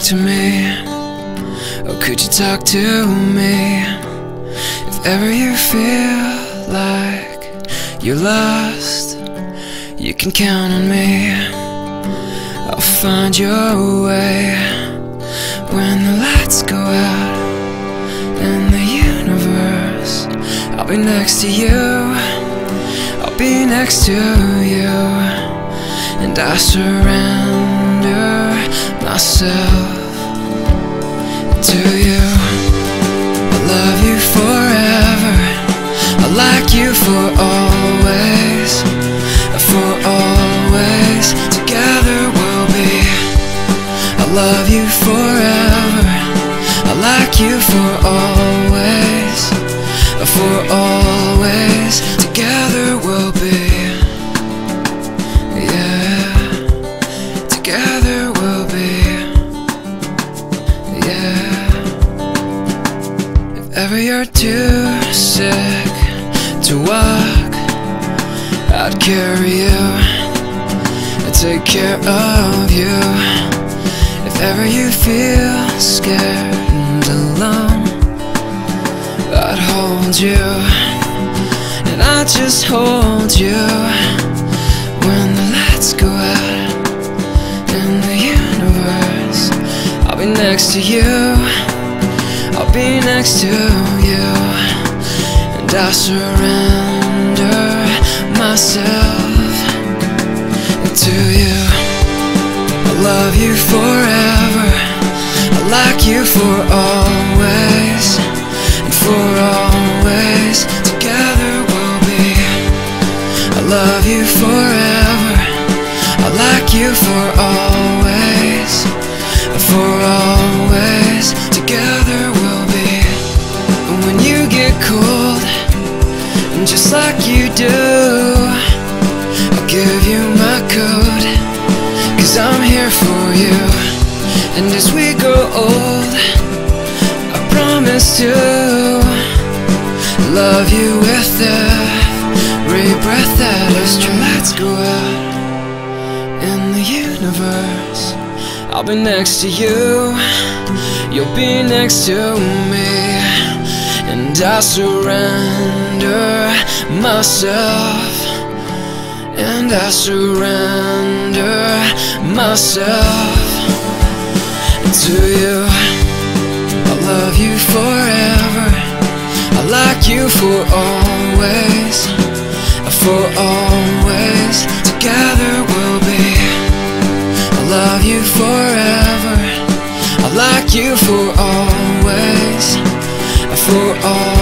talk to me? Oh, could you talk to me? If ever you feel like you're lost, you can count on me. I'll find your way. When the lights go out in the universe, I'll be next to you, I'll be next to you. And I surrender myself to you. I'll love you forever, I'll like you for always. For always, together we'll be. I'll love you forever, I'll like you for always. For always, together we'll be. Yeah, together we'll be. Yeah. If ever you're too sick to walk, I'd carry you, I'd take care of you. If ever you feel scared and alone, I'd hold you, and I'd just hold you. When the lights go out in the universe, I'll be next to you, I'll be next to you. And I surrender myself to you. I'll love you forever, I'll like you for always. And for always, together we'll be. I'll love you forever, I'll like you for always. For always, together we'll be. And when you get cold, and just like you do, give you my coat, 'cause I'm here for you. And as we grow old, I promise to love you with every breath that as your lights go out in the universe, I'll be next to you, you'll be next to me. And I surrender myself, and I surrender myself to you. I'll love you forever, I'll like you for always. For always, together we'll be. I'll love you forever, I'll like you for always. For always.